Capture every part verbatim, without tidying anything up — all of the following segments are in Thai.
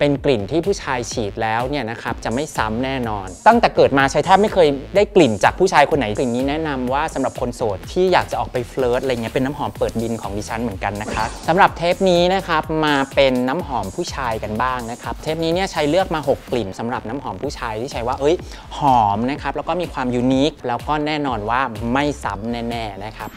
เป็นกลิ่นที่ผู้ชายฉีดแล้วเนี่ยนะครับจะไม่ซ้ำแน่นอนตั้งแต่เกิดมาชายแทบไม่เคยได้กลิ่นจากผู้ชายคนไหนกลิ่นนี้แนะนำว่าสำหรับคนโสดที่อยากจะออกไปเฟลิร์ตอะไรเงี้ยเป็นน้ำหอมเปิดบินของดิฉันเหมือนกันนะคะสำหรับเทปนี้นะครับมาเป็นน้ำหอมผู้ชายกันบ้างนะครับเทปนี้เนี่ยชายเลือกมาหกกลิ่นสำหรับน้ำหอมผู้ชายที่ชายว่าเอ้ยหอมนะครับแล้วก็มีความยูนิคแล้วก็แน่นอนว่าไม่ซ้ำแน่ๆนะครับ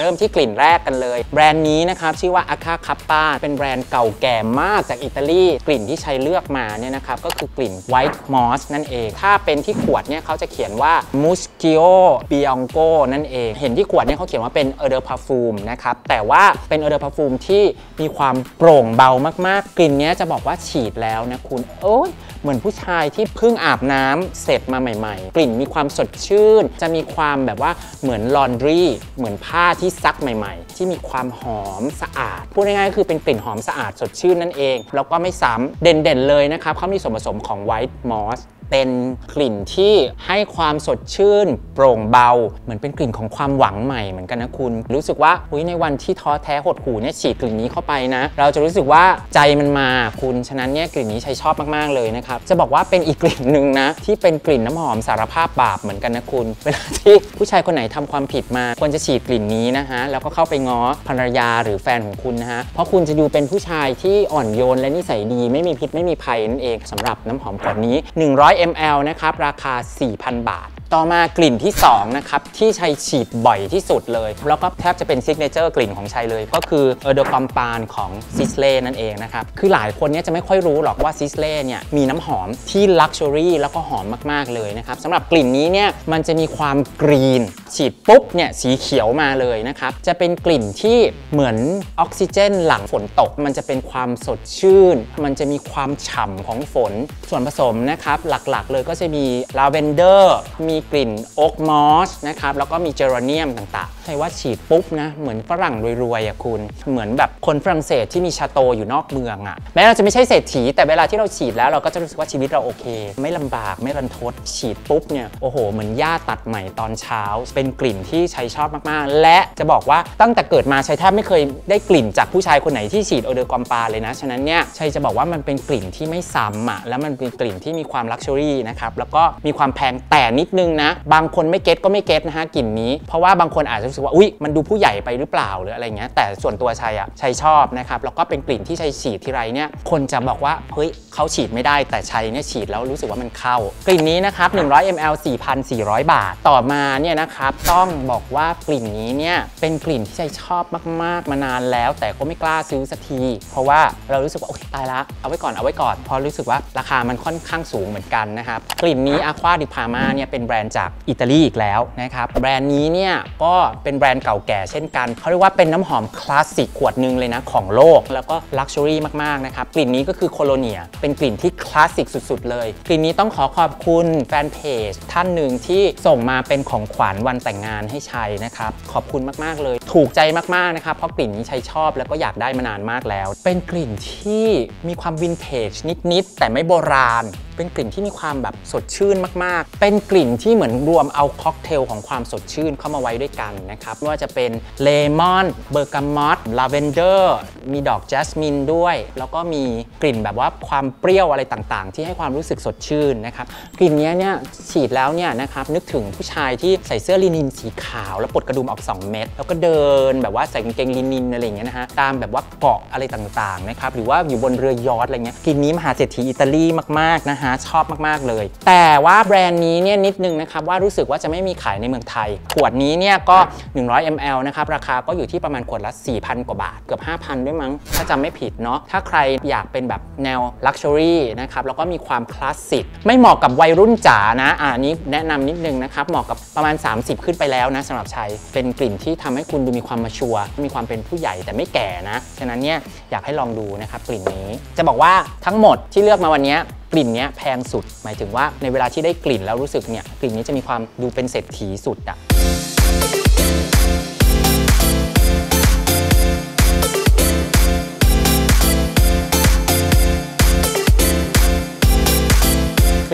เริ่มที่กลิ่นแรกกันเลยแบรนด์นี้นะครับชื่อว่า Acqua คัปปา เป็นแบรนด์เก่าแก่มากจากอิตาลีกลิ่นที่ใช้เลือกมาเนี่ยนะครับก็คือกลิ่น White Moss นั่นเองถ้าเป็นที่ขวดเนี่ยเขาจะเขียนว่า Muschio Bianco นั่นเองเห็นที่ขวดเนี่ยเขาเขียนว่าเป็น Eau de Parfum นะครับแต่ว่าเป็น Eau de Parfum ที่มีความโปร่งเบามากๆกลิ่นนี้จะบอกว่าฉีดแล้วนะคุณโอ้ยเหมือนผู้ชายที่เพิ่งอาบน้ำเสร็จมาใหม่ๆกลิ่นมีความสดชื่นจะมีความแบบว่าเหมือน Laundry เหมือนผ้าที่ซักใหม่ๆที่มีความหอมสะอาดพูดง่ายๆก็คือเป็นกลิ่นหอมสะอาดสดชื่นนั่นเองแล้วก็ไม่ซ้ำเด่นๆเลยนะครับเขามีส่วนผสมของ White Moss เป็นกลิ่นที่ให้ความสดชื่นโปร่งเบาเหมือนเป็นกลิ่นของความหวังใหม่เหมือนกันนะคุณรู้สึกว่าอุ๊ยในวันที่ท้อแท้หดหู่เนี่ยฉีดกลิ่นนี้เข้าไปนะเราจะรู้สึกว่าใจมันมาคุณฉะนั้นเนี่ยกลิ่นนี้ใช้ชอบมากๆเลยนะครับจะบอกว่าเป็นอีกกลิ่นหนึ่งนะที่เป็นกลิ่นน้ำหอมสารภาพบาปเหมือนกันนะคุณเวลาที่ผู้ชายคนไหนทำความผิดมาควรจะฉีดกลิ่นนี้นะฮะแล้วก็เข้าไปง้อภรรยาหรือแฟนของคุณนะฮะเพราะคุณจะดูเป็นผู้ชายที่อ่อนโยนและนิสัยดีไม่มีพิษไม่มีภัยนั่นเองสำหรับน้ำหอมขวดนี้หนึ่งร้อยมิลลิลิตร นะครับราคา สี่พัน บาทต่อมากลิ่นที่สองนะครับที่ชัยฉีดบ่อยที่สุดเลยแล้วก็แทบจะเป็นซิกเนเจอร์กลิ่นของชัยเลยก็คือเออร์เดอคอมปานของซิสเล่นั่นเองนะครับคือหลายคนเนี่ยจะไม่ค่อยรู้หรอกว่าซิสเล่เนี่ยมีน้ำหอมที่ลักชัวรี่แล้วก็หอมมากๆเลยนะครับสำหรับกลิ่นนี้เนี่ยมันจะมีความกรีนฉีดปุ๊บเนี่ยสีเขียวมาเลยนะครับจะเป็นกลิ่นที่เหมือนออกซิเจนหลังฝนตกมันจะเป็นความสดชื่นมันจะมีความฉ่ำของฝนส่วนผสมนะครับหลักๆเลยก็จะมีลาเวนเดอร์มีกลิ่นโอ๊กมอสนะครับแล้วก็มีเจอราเนียมต่างๆใช่ว่าฉีดปุ๊บนะเหมือนฝรั่งรวยๆอ่ะคุณเหมือนแบบคนฝรั่งเศสที่มีชาโตอยู่นอกเมืองอ่ะแม้เราจะไม่ใช่เศรษฐีแต่เวลาที่เราฉีดแล้วเราก็จะรู้สึกว่าชีวิตเราโอเคไม่ลำบากไม่รันทดฉีดปุ๊บเนี่ยโอ้โหเหมือนหญ้าตัดใหม่ตอนเช้าเป็นกลิ่นที่ชัยชอบมากๆและจะบอกว่าตั้งแต่เกิดมาชัยแทบไม่เคยได้กลิ่นจากผู้ชายคนไหนที่ฉีดออเดอร์กอมปาเลยนะฉะนั้นเนี่ยชัยจะบอกว่ามันเป็นกลิ่นที่ไม่ซ้ำอ่ะแล้วมันเป็นกลิ่นที่มีความลักชัวรี่นะครับแล้วก็มีความแพงแต่นิดนึงนะบางคนไม่เก็ตก็ไม่เก็ตนะฮะกลิ่นนี้เพราะว่าบางคนอาจจะรู้สึกว่าอุ๊ยมันดูผู้ใหญ่ไปหรือเปล่าหรืออะไรเงี้ยแต่ส่วนตัวชัยอ่ะชัยชอบนะครับแล้วก็เป็นกลิ่นที่ชัยฉีดทีไรเนี่ยคนจะบอกว่าเฮ้ยเขาฉีดไม่ได้แต่ชัยเนี่ยฉีดแล้วรู้สึกว่ามันเข้ากลิ่นนี้นะครับหนึ่งร้อยมิลลิลิตร สี่พันสี่ร้อย บาทต่อมาเนี่ยนะครับต้องบอกว่ากลิ่นนี้เนี่ยเป็นกลิ่นที่ชัยชอบมากๆมานานแล้วแต่ก็ไม่กล้าซื้อสักทีเพราะว่าเรารู้สึกว่าโอ๊ยตายละเอาไว้ก่อนเอาไว้ก่อนเพราะรู้สึกว่าราคามันค่อนข้างสูงเหมือนกันนะครับกลิ่นนี้ Acqua di Parma เนี่ยเป็นแบรนด์จากอิตาลีอีกแล้วนะครับแบรนด์นี้เนี่ยก็เป็นแบรนด์เก่าแก่เช่นกันเขาเรียกว่าเป็นน้ำหอมคลาสสิกขวดหนึ่งเลยนะของโลกแล้วก็ลักชัวรี่มากๆนะครับกลิ่นนี้ก็คือโคโลเนียเป็นกลิ่นที่คลาสสิกสุดๆเลยกลิ่นนี้ต้องขอขอบคุณแฟนเพจท่านหนึ่งที่ส่งมาเป็นของขวัญวันแต่งงานให้ชัยนะครับขอบคุณมากๆเลยถูกใจมากๆนะครับเพราะกลิ่นนี้ชัยชอบแล้วก็อยากได้มานานมากแล้วเป็นกลิ่นที่มีความวินเทจนิดๆแต่ไม่โบราณเป็นกลิ่นที่มีความแบบสดชื่นมากๆเป็นกลิ่นที่เหมือนรวมเอาค็อกเทลของความสดชื่นเข้ามาไว้ด้วยกันนะครับไม่ว่าจะเป็นเลมอนเบอร์กามอตลาเวนเดอร์มีดอกแจสมินด้วยแล้วก็มีกลิ่นแบบว่าความเปรี้ยวอะไรต่างๆที่ให้ความรู้สึกสดชื่นนะครับกลิ่นนี้เนี่ยฉีดแล้วเนี่ยนะครับนึกถึงผู้ชายที่ใส่เสื้อลินินสีขาวแล้วปลดกระดุมออกสองเม็ดแล้วก็เดินแบบว่าใส่กางเกงลินินอะไรอย่างเงี้ยนะฮะตามแบบว่าเกาะอะไรต่างๆนะครับหรือว่าอยู่บนเรือยอทอะไรเงี้ยกลิ่นนี้มหาเศรษฐีอิตาลีมากๆนะชอบมากๆเลยแต่ว่าแบรนด์นี้เนี่ยนิดนึงนะครับว่ารู้สึกว่าจะไม่มีขายในเมืองไทยขวดนี้เนี่ยก็หนึ่งร้อยมิลลิลิตร นะครับราคาก็อยู่ที่ประมาณขวดละ สี่พัน กว่าบาทเกือบ ห้าพัน ด้วยมั้งถ้าจำไม่ผิดเนาะถ้าใครอยากเป็นแบบแนวลักชัวรี่นะครับแล้วก็มีความคลาสสิกไม่เหมาะกับวัยรุ่นจ๋านะอ่านี้แนะนำนิดนึงนะครับเหมาะกับประมาณสามสิบขึ้นไปแล้วนะสำหรับชัยเป็นกลิ่นที่ทำให้คุณดูมีความมาชัวร์มีความเป็นผู้ใหญ่แต่ไม่แก่นะฉะนั้นเนี่ยอยากให้ลองดูนะครับกลิ่นนี้จะบอกว่าทั้งหมดที่เลือกมาวันนี้กลิ่นนี้แพงสุดหมายถึงว่าในเวลาที่ได้กลิ่นแล้วรู้สึกเนี่ยกลิ่นนี้จะมีความดูเป็นเศรษฐีสุดอะ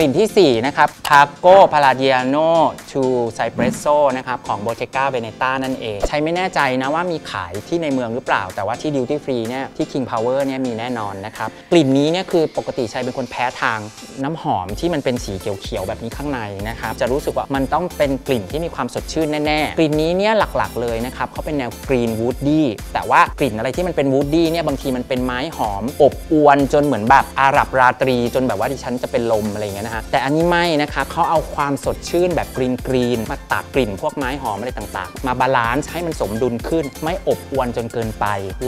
ก ลิ่นที่สี่นะครับ Parco Palladiano ทู Cipresso นะครับของ Bottega Veneta นั่นเองใช้ไม่แน่ใจนะว่ามีขายที่ในเมืองหรือเปล่าแต่ว่าที่ Duty Free เนี่ยที่ King Power เนี่ยมีแน่นอนนะครับกลิ่นนี้เนี่ยคือปกติชัยเป็นคนแพ้ทางน้ำหอมที่มันเป็นสีเขียวๆแบบนี้ข้างในนะครับจะรู้สึกว่ามันต้องเป็นกลิ่นที่มีความสดชื่นแน่ๆกลิ่นนี้เนี่ยหลักๆเลยนะครับเขาเป็นแนว Green Woody แต่ว่ากลิ่นอะไรที่มันเป็น Woody เนี่ยบางทีมันเป็นไม้หอมอบอวลจนเหมือนแบบอาหรับราตรีจนแบบว่าดิฉันจะเป็นลมอะไรเงี้ยนะฮะแต่อันนี้ไม่นะครับเขาเอาความสดชื่นแบบกรีนกรีนมาตัดกลิ่นพวกไม้หอมอะไรต่างๆมาบาลานซ์ให้มันสมดุลขึ้นไม่อบอวลจนเกินไป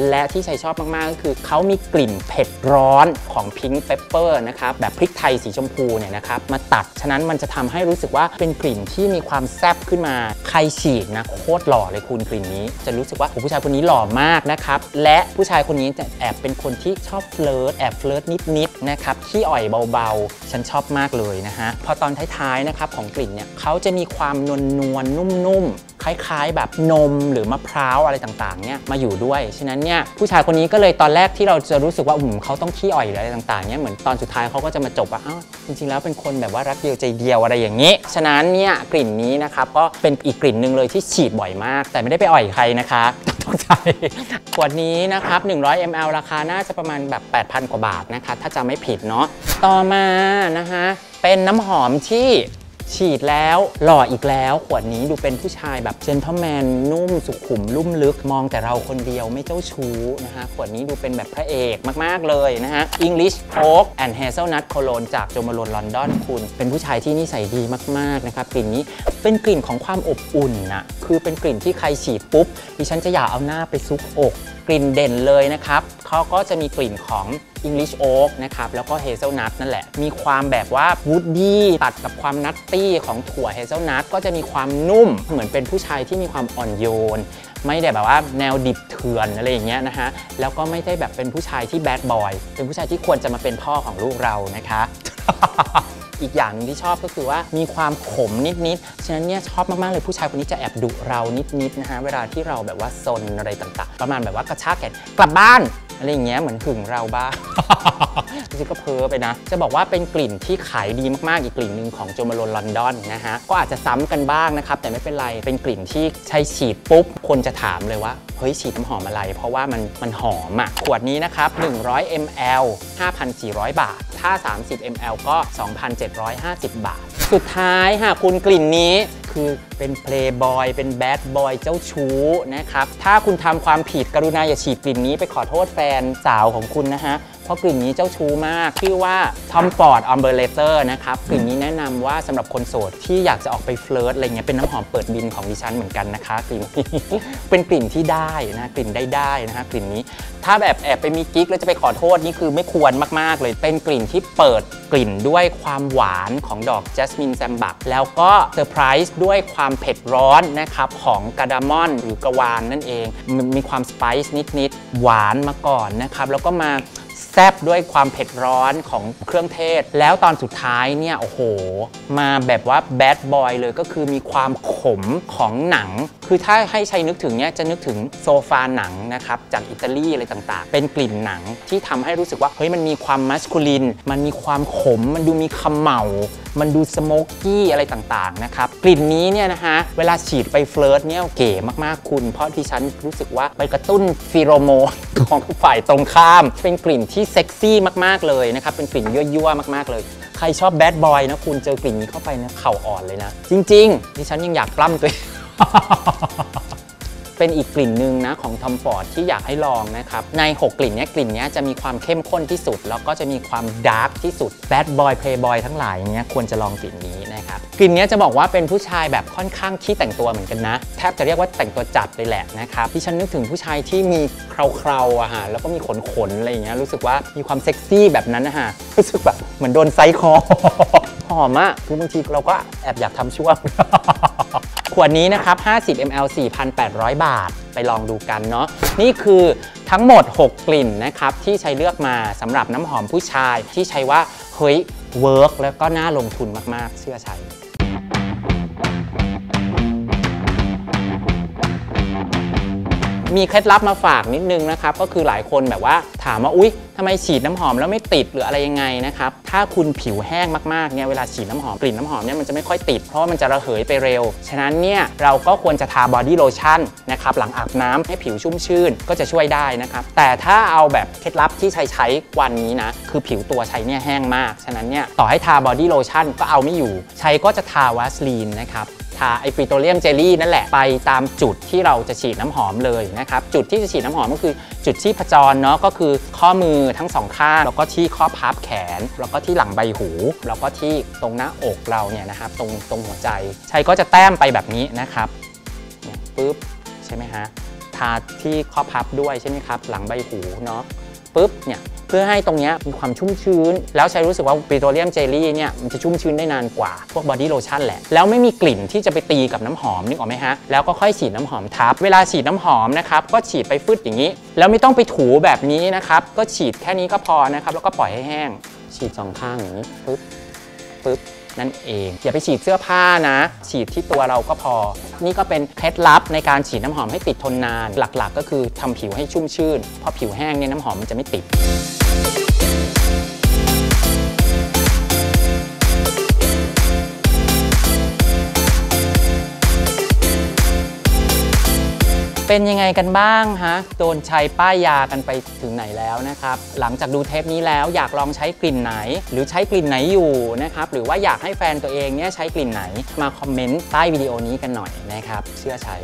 และที่ชัยชอบมากๆก็คือเขามีกลิ่นเผ็ดร้อนของพิงค์เปปเปอร์นะครับแบบพริกไทยสีชมพูเนี่ยนะครับมาตัดฉะนั้นมันจะทำให้รู้สึกว่าเป็นกลิ่นที่มีความแซ่บขึ้นมาใครฉีดนะโคตรหล่อเลยคุณกลิ่นนี้จะรู้สึกว่าผู้ชายคนนี้หล่อมากนะครับและผู้ชายคนนี้แอบเป็นคนที่ชอบเฟลิร์ตแอบเฟลิร์ตนิดๆนะครับขี้อ่อยเบาๆฉันชอบมากเลยนะฮะพอตอนท้ายๆนะครับของกลิ่นเนี่ยเขาจะมีความนวลนวลนุ่มๆคล้ายๆแบบนมหรือมะพร้าวอะไรต่างๆเนี่ยมาอยู่ด้วยฉะนั้นเนี่ยผู้ชายคนนี้ก็เลยตอนแรกที่เราจะรู้สึกว่าอืมเขาต้องขี้อ่อยอะไรต่างๆเนี่ยเหมือนตอนสุดท้ายเขาก็จะมาจบว่าอ้าวจริงๆแล้วเป็นคนแบบว่ารักเดียวใจเดียวอะไรอย่างนี้ฉะนั้นเนี่ยกลิ่นนี้นะครับก็เป็นอีกกลิ่นหนึ่งเลยที่ฉีดบ่อยมากแต่ไม่ได้ไปอ่อยใครนะคะต้องใช้ขวดนี้นะครับหนึ่งร้อยมิลลิลิตร ราคาน่าจะประมาณแบบ แปดพัน กว่าบาทนะคะถ้าจำไม่ผิดเนาะต่อมานะคะเป็นน้ำหอมที่ฉีดแล้วหล่ออีกแล้วขวดนี้ดูเป็นผู้ชายแบบเจนเทิลแมนนุ่มสุขุมลุ่มลึกมองแต่เราคนเดียวไม่เจ้าชู้นะฮะขวดนี้ดูเป็นแบบพระเอกมากๆเลยนะฮะ English Oak and Hazelnut โคโลนจากโจมโลนลอนดอนคุณเป็นผู้ชายที่นิสัยดีมากๆนะครับกลิ่นนี้เป็นกลิ่นของความอบอุ่นนะคือเป็นกลิ่นที่ใครฉีดปุ๊บดิฉันจะอยากเอาหน้าไปซุกอกกลิ่นเด่นเลยนะครับเขาก็จะมีกลิ่นของ English Oak นะครับแล้วก็ Hazelnut นั่นแหละมีความแบบว่า Woody ตัดกับความนัตตี้ของถั่ว Hazelnut ก็จะมีความนุ่มเหมือนเป็นผู้ชายที่มีความอ่อนโยนไม่ได้แบบว่าแนวดิบเถื่อนอะไรอย่างเงี้ยนะฮะแล้วก็ไม่ได้แบบเป็นผู้ชายที่แบดบอยเป็นผู้ชายที่ควรจะมาเป็นพ่อของลูกเรานะคะอีกอย่างนึงที่ชอบก็คือว่ามีความขมนิดๆฉะนั้นเนี่ยชอบมากๆเลยผู้ชายคนนี้จะแอบดุเรานิดๆนะฮะเวลาที่เราแบบว่าซนอะไรต่างๆประมาณแบบว่ากระชากแขนกลับบ้านอะไรอย่างเงี้ยเหมือนหึงเราบ้างจริงๆก็เพ้อไปนะจะบอกว่าเป็นกลิ่นที่ขายดีมากๆอีกกลิ่นหนึ่งของโจมาโลนลอนดอนนะฮะก็อาจจะซ้ำกันบ้างนะครับแต่ไม่เป็นไรเป็นกลิ่นที่ใช้ฉีดปุ๊บคนจะถามเลยว่าเฮ้ยฉีดน้ำหอมอะไรเพราะว่ามันมันหอมอ่ะขวดนี้นะครับหนึ่งร้อยมิลลิลิตร ห้าพันสี่ร้อย บาทถ้าสามสิบมิลลิลิตร ก็ สองพันเจ็ดร้อยห้าสิบ บาทสุดท้ายค่ะคุณกลิ่นนี้คือเป็นเพลย์บอยเป็นแบดบอยเจ้าชู้นะครับถ้าคุณทำความผิดกรุณาอย่าฉีดกลิ่นนี้ไปขอโทษแฟนสาวของคุณนะฮะเพราะกลิ่นนี้เจ้าชู้มากชื่อว่าทอมฟอร์ดออมเบอร์เลเตอร์นะครับกลิ่นนี้แนะนำว่าสำหรับคนโสดที่อยากจะออกไปเฟลิร์ตอะไรเงี้ยเป็นน้ำหอมเปิดบินของดิฉันเหมือนกันนะคะกลิ่นเป็นกลิ่นที่ได้นะกลิ่นได้ได้นะฮะกลิ่นนี้ถ้าแบบแอบไปมีกิ๊กแล้วจะไปขอโทษนี่คือไม่ควรมากๆเลยเป็นกลิ่นที่เปิดกลิ่นด้วยความหวานของดอกจัสมินแซมบักแล้วก็เซอร์ไพรส์ด้วยความเผ็ดร้อนนะครับของกาดามอนหรือกะวานนั่นเองมีความสไปซ์นิดๆหวานมาก่อนนะครับแล้วก็มาแซบด้วยความเผ็ดร้อนของเครื่องเทศแล้วตอนสุดท้ายเนี่ยโอ้โหมาแบบว่าแบดบอยเลยก็คือมีความขมของหนังคือถ้าให้ชัยนึกถึงเนี่ยจะนึกถึงโซฟาหนังนะครับจากอิตาลีอะไรต่างๆเป็นกลิ่นหนังที่ทำให้รู้สึกว่าเฮ้ยมันมีความมัสคูลินมันมีความขมมันดูมีขมเหลามันดูสโมกกี้อะไรต่างๆนะครับกลิ่นนี้เนี่ยนะฮะเวลาฉีดไปเฟลิร์ตเนี่ยเก๋มากๆคุณเพราะที่ฉันรู้สึกว่าไปกระตุ้นฟีโรโมนของฝ่ายตรงข้ามเป็นกลิ่นที่เซ็กซี่มากๆเลยนะครับเป็นกลิ่นยั่วๆมากๆเลยใครชอบแบดบอยนะคุณเจอกลิ่นนี้เข้าไปนะเข่าอ่อนเลยนะจริงๆดิฉันยังอยากปล้ำตัว เป็นอีกกลิ่นหนึ่งนะของทอมฟอร์ดที่อยากให้ลองนะครับในหกกลิ่นนี้กลิ่นนี้จะมีความเข้มข้นที่สุดแล้วก็จะมีความดาร์กที่สุดแบดบอยเพลย์บอยทั้งหลายเนี้ยควรจะลองกลิ่นนี้นะครับกลิ่นนี้จะบอกว่าเป็นผู้ชายแบบค่อนข้างขี้แต่งตัวเหมือนกันนะแทบจะเรียกว่าแต่งตัวจัดเลยแหละนะครับที่ฉันนึกถึงผู้ชายที่มีเคราๆอะฮะแล้วก็มีขนๆอะไรอย่างเงี้ยรู้สึกว่ามีความเซ็กซี่แบบนั้นนะฮะรู้สึกแบบเหมือนโดนไซคอหอมอะคือบางทีเราก็แอบอยากทำช่วงขวดนี้นะครับห้าสิบมิลลิลิตร สี่พันแปดร้อย บาทไปลองดูกันเนาะนี่คือทั้งหมดหกกลิ่นนะครับที่ชัยเลือกมาสำหรับน้ำหอมผู้ชายที่ชัยว่าเฮ้ยเวิร์กแล้วก็น่าลงทุนมากๆเชื่อชัย มีเคล็ดลับมาฝากนิดนึงนะครับก็คือหลายคนแบบว่าถามว่าอุ๊ยทำไมฉีดน้ำหอมแล้วไม่ติดหรืออะไรยังไงนะครับถ้าคุณผิวแห้งมากๆเนี่ยเวลาฉีดน้ำหอมกลิ่นน้ำหอมเนี่ยมันจะไม่ค่อยติดเพราะว่ามันจะระเหยไปเร็วฉะนั้นเนี่ยเราก็ควรจะทาบอดี้โลชั่นนะครับหลังอาบน้ำให้ผิวชุ่มชื่นก็จะช่วยได้นะครับแต่ถ้าเอาแบบเคล็ดลับที่ใช้ใช้วันนี้นะคือผิวตัวใช้เนี่ยแห้งมากฉะนั้นเนี่ยต่อให้ทาบอดี้โลชั่นก็เอาไม่อยู่ใช้ก็จะทาวาสลีนนะครับทาไอปิโตรเลียมเจลลี่นั่นแหละไปตามจุดที่เราจะฉีดน้ำหอมเลยนะครับจุดที่จะฉีดน้ำหอมก็คือจุดชีพจรเนาะก็คือข้อมือทั้งสองข้างแล้วก็ที่ข้อพับแขนแล้วก็ที่หลังใบหูแล้วก็ที่ตรงหน้าอกเราเนี่ยนะครับตรงตรงหัวใจใช้ก็จะแต้มไปแบบนี้นะครับปึ๊บใช่ไหมฮะทาที่ข้อพับด้วยใช่ไหมครับหลังใบหูเนาะปึ๊บเนี่ยเพื่อให้ตรงนี้มีความชุ่มชื้นแล้วใช้รู้สึกว่าปิโตรเลียมเจลลี่เนี่ยมันจะชุ่มชื้นได้นานกว่าพวกบอดี้โลชั่นแหละแล้วไม่มีกลิ่นที่จะไปตีกับน้ำหอมนึกออกไหมฮะแล้วก็ค่อยฉีดน้ำหอมทับเวลาฉีดน้ำหอมนะครับก็ฉีดไปฟึดอย่างนี้แล้วไม่ต้องไปถูแบบนี้นะครับก็ฉีดแค่นี้ก็พอนะครับแล้วก็ปล่อยให้แห้งฉีดสองข้างอย่างนี้ปึ๊บปึ๊บนั่นเองอย่าไปฉีดเสื้อผ้านะฉีดที่ตัวเราก็พอนี่ก็เป็นเคล็ดลับในการฉีดน้ำหอมให้ติดทนนานหลักๆก็คือทำผิวให้ชุ่มชื่นเพราะผิวแห้งเนี่ยน้ำหอมมันจะไม่ติดเป็นยังไงกันบ้างฮะโดนใช้ป้ายยากันไปถึงไหนแล้วนะครับหลังจากดูเทปนี้แล้วอยากลองใช้กลิ่นไหนหรือใช้กลิ่นไหนอยู่นะครับหรือว่าอยากให้แฟนตัวเองเนี่ยใช้กลิ่นไหนมาคอมเมนต์ใต้วิดีโอนี้กันหน่อยนะครับเชื่อใช้